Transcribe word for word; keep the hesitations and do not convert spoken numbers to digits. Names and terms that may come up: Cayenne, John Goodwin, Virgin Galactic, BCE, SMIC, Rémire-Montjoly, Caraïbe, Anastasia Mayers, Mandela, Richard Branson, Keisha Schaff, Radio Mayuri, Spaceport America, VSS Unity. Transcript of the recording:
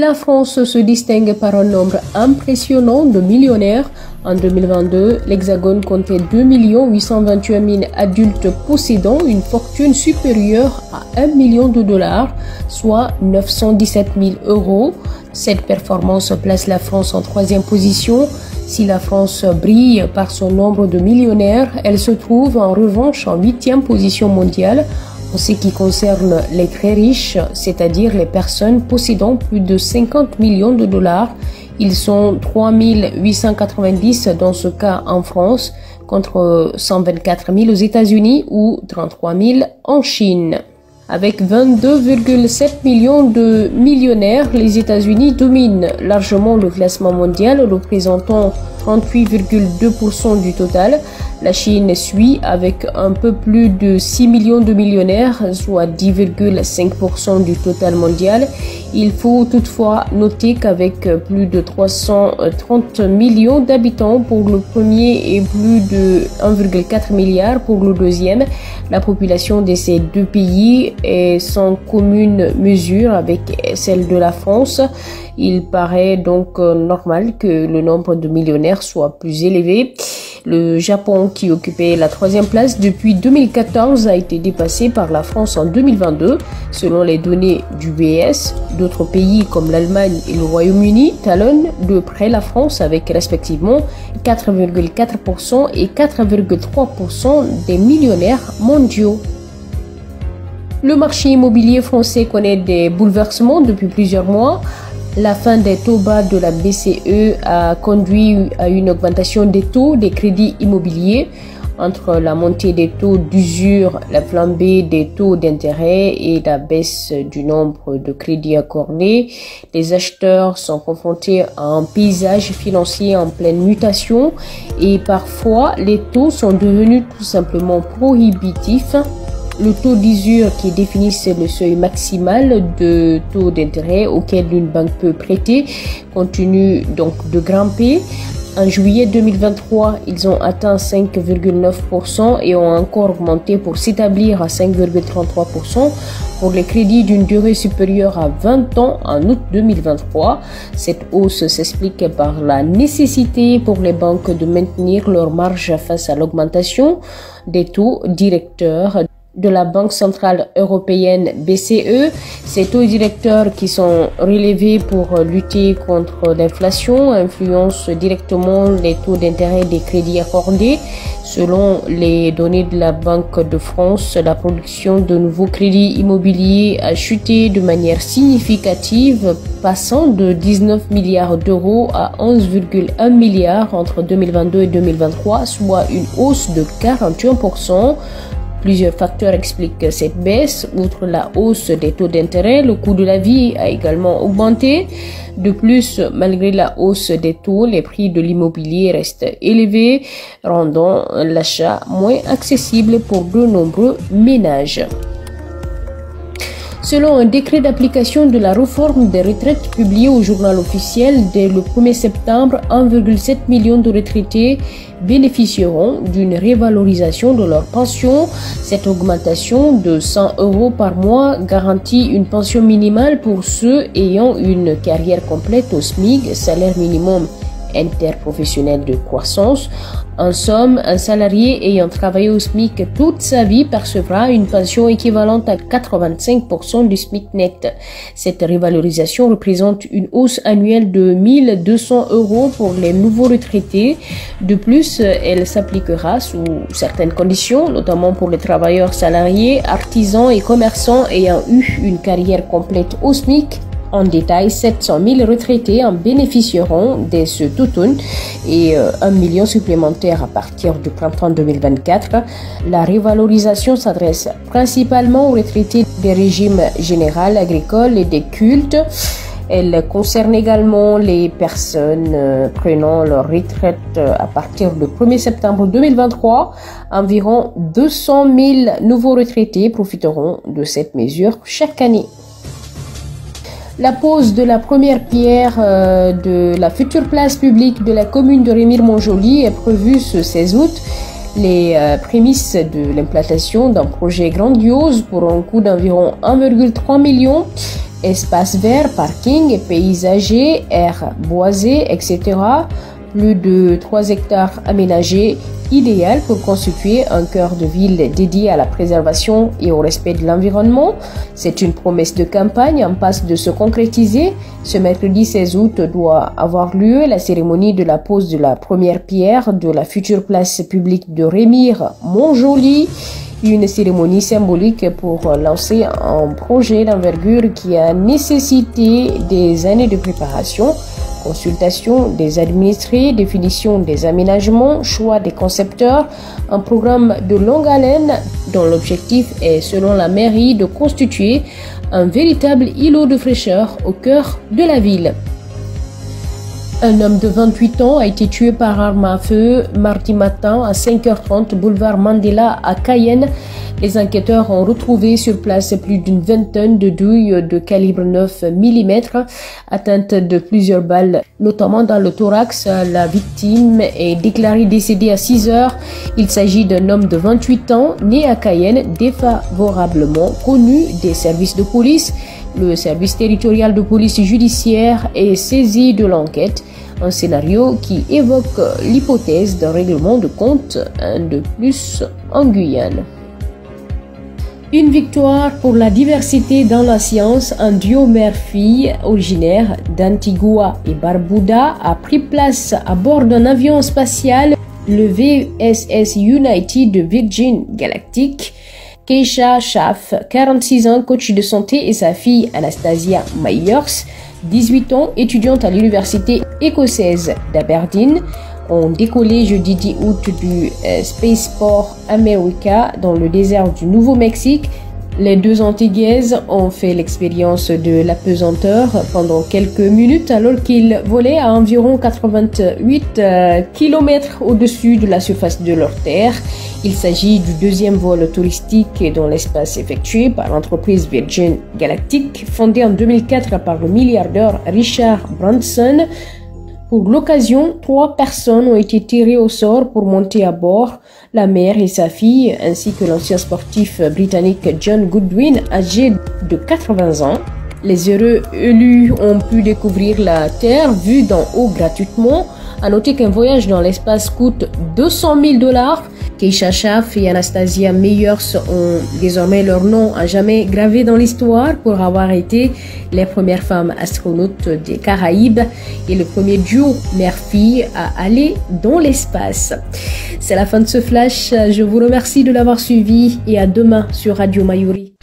la France se distingue par un nombre impressionnant de millionnaires. En deux mille vingt-deux, l'Hexagone comptait deux millions huit cent vingt-et-un mille adultes possédant une fortune supérieure à un million de dollars, soit neuf cent dix-sept mille euros. Cette performance place la France en troisième position. Si la France brille par son nombre de millionnaires, elle se trouve en revanche en huitième position mondiale en ce qui concerne les très riches, c'est-à-dire les personnes possédant plus de cinquante millions de dollars. Ils sont trois mille huit cent quatre-vingt-dix dans ce cas en France, contre cent vingt-quatre mille aux États-Unis ou trente-trois mille en Chine. Avec vingt-deux virgule sept millions de millionnaires, les États-Unis dominent largement le classement mondial, représentant trente-huit virgule deux pour cent du total. La Chine suit avec un peu plus de six millions de millionnaires, soit dix virgule cinq pour cent du total mondial. Il faut toutefois noter qu'avec plus de trois cent trente millions d'habitants pour le premier et plus de un virgule quatre milliard pour le deuxième, la population de ces deux pays est sans commune mesure avec celle de la France. Il paraît donc normal que le nombre de millionnaires soit plus élevé. Le Japon, qui occupait la troisième place depuis deux mille quatorze, a été dépassé par la France en deux mille vingt-deux, selon les données du B S. D'autres pays comme l'Allemagne et le Royaume-Uni talonnent de près la France avec respectivement quatre virgule quatre pour cent et quatre virgule trois pour cent des millionnaires mondiaux. Le marché immobilier français connaît des bouleversements depuis plusieurs mois. La fin des taux bas de la B C E a conduit à une augmentation des taux des crédits immobiliers. Entre la montée des taux d'usure, la flambée des taux d'intérêt et la baisse du nombre de crédits accordés, les acheteurs sont confrontés à un paysage financier en pleine mutation et parfois les taux sont devenus tout simplement prohibitifs. Le taux d'usure qui définit le seuil maximal de taux d'intérêt auquel une banque peut prêter continue donc de grimper. En juillet deux mille vingt-trois, ils ont atteint cinq virgule neuf pour cent et ont encore augmenté pour s'établir à cinq virgule trente-trois pour cent pour les crédits d'une durée supérieure à vingt ans en août deux mille vingt-trois. Cette hausse s'explique par la nécessité pour les banques de maintenir leur marge face à l'augmentation des taux directeurs de la Banque Centrale Européenne B C E. Ces taux directeurs qui sont relevés pour lutter contre l'inflation influencent directement les taux d'intérêt des crédits accordés. Selon les données de la Banque de France, la production de nouveaux crédits immobiliers a chuté de manière significative, passant de dix-neuf milliards d'euros à onze virgule un milliards entre deux mille vingt-deux et deux mille vingt-trois, soit une hausse de quarante et un pour cent. Plusieurs facteurs expliquent cette baisse. Outre la hausse des taux d'intérêt, le coût de la vie a également augmenté. De plus, malgré la hausse des taux, les prix de l'immobilier restent élevés, rendant l'achat moins accessible pour de nombreux ménages. Selon un décret d'application de la réforme des retraites publié au journal officiel, dès le premier septembre, un virgule sept million de retraités bénéficieront d'une révalorisation de leur pension. Cette augmentation de cent euros par mois garantit une pension minimale pour ceux ayant une carrière complète au S M I C, salaire minimum interprofessionnel de croissance. En somme, un salarié ayant travaillé au S M I C toute sa vie percevra une pension équivalente à quatre-vingt-cinq pour cent du S M I C net. Cette révalorisation représente une hausse annuelle de mille deux cents euros pour les nouveaux retraités. De plus, elle s'appliquera sous certaines conditions, notamment pour les travailleurs salariés, artisans et commerçants ayant eu une carrière complète au S M I C. En détail, sept cent mille retraités en bénéficieront dès cet automne et un million supplémentaires à partir du printemps deux mille vingt-quatre. La révalorisation s'adresse principalement aux retraités des régimes général, agricole et des cultes. Elle concerne également les personnes prenant leur retraite à partir du premier septembre deux mille vingt-trois. Environ deux cent mille nouveaux retraités profiteront de cette mesure chaque année. La pose de la première pierre euh, de la future place publique de la commune de Rémire-Montjoly est prévue ce seize août. Les euh, prémices de l'implantation d'un projet grandiose pour un coût d'environ un virgule trois million espaces verts, parkings, paysagers, aires boisées, et cetera. Plus de trois hectares aménagés, idéal pour constituer un cœur de ville dédié à la préservation et au respect de l'environnement. C'est une promesse de campagne en passe de se concrétiser. Ce mercredi seize août doit avoir lieu la cérémonie de la pose de la première pierre de la future place publique de Rémire-Montjoly. Une cérémonie symbolique pour lancer un projet d'envergure qui a nécessité des années de préparation, consultation des administrés, définition des aménagements, choix des concepteurs, un programme de longue haleine dont l'objectif est, selon la mairie, de constituer un véritable îlot de fraîcheur au cœur de la ville. Un homme de vingt-huit ans a été tué par arme à feu mardi matin à cinq heures trente, boulevard Mandela à Cayenne. Les enquêteurs ont retrouvé sur place plus d'une vingtaine de douilles de calibre neuf millimètres atteintes de plusieurs balles, notamment dans le thorax. La victime est déclarée décédée à six heures. Il s'agit d'un homme de vingt-huit ans, né à Cayenne, défavorablement connu des services de police. Le service territorial de police judiciaire est saisi de l'enquête, un scénario qui évoque l'hypothèse d'un règlement de compte, un de plus en Guyane. Une victoire pour la diversité dans la science, un duo mère-fille originaire d'Antigua et Barbuda a pris place à bord d'un avion spatial, le V S S Unity de Virgin Galactic. Keisha Schaff, quarante-six ans, coach de santé, et sa fille Anastasia Mayers, dix-huit ans, étudiante à l'université écossaise d'Aberdeen, ont décollé jeudi dix août du Spaceport America dans le désert du Nouveau-Mexique. Les deux Antiguaises ont fait l'expérience de l'apesanteur pendant quelques minutes alors qu'ils volaient à environ quatre-vingt-huit kilomètres au-dessus de la surface de leur terre. Il s'agit du deuxième vol touristique dans l'espace effectué par l'entreprise Virgin Galactic, fondée en deux mille quatre par le milliardaire Richard Branson. Pour l'occasion, trois personnes ont été tirées au sort pour monter à bord, la mère et sa fille, ainsi que l'ancien sportif britannique John Goodwin, âgé de quatre-vingts ans. Les heureux élus ont pu découvrir la Terre vue d'en haut gratuitement. À noter qu'un voyage dans l'espace coûte deux cent mille dollars. Keisha Schaff et Anastasia Mayers ont désormais leur nom à jamais gravé dans l'histoire pour avoir été les premières femmes astronautes des Caraïbes et le premier duo mère-fille à aller dans l'espace. C'est la fin de ce flash. Je vous remercie de l'avoir suivi et à demain sur Radio Mayuri.